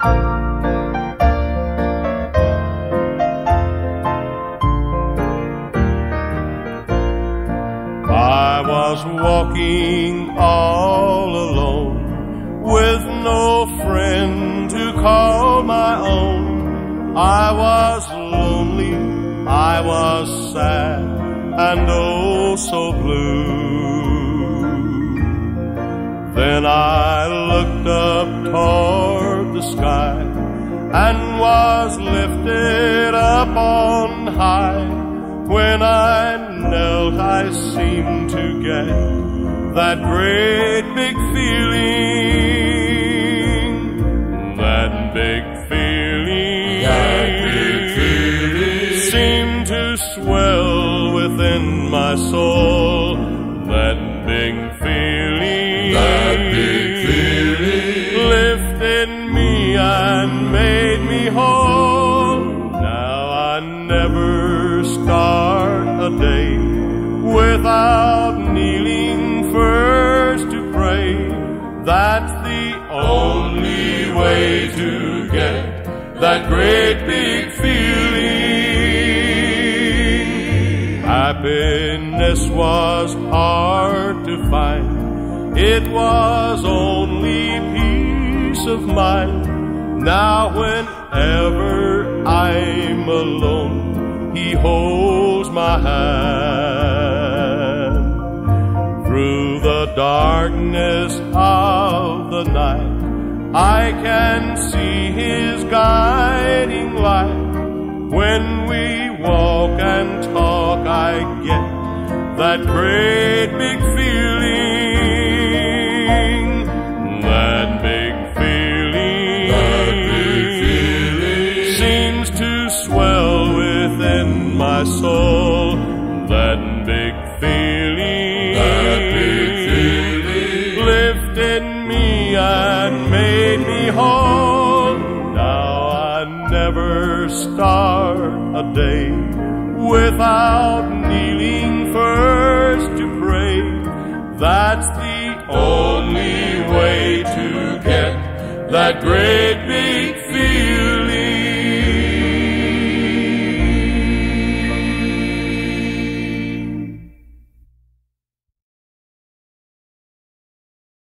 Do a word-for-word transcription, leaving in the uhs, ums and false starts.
I was walking all alone, with no friend to call my own. I was lonely, I was sad, and oh so blue. Then I looked up toward the sky, and was lifted up on high. When I knelt, I seemed to get that great big feeling, that big feeling, that big feeling, seemed to swell within my soul, that big feeling, that big feeling, lifted me and made me whole. Now I never start a day without kneeling first to pray. That's the only way to get that great big feeling. Happiness was hard to find, it was only peace of mind. Now whenever I'm alone, He holds my hand. Through the darkness of the night, I can see His guiding light. When we walk and talk, I get that great big feeling, that big feeling, that big feeling, seems to swell within my soul, that big feeling, that big feeling, lifted me and made me whole. Now I never start a day without kneeling first to pray. That's the only way to get that great big feeling.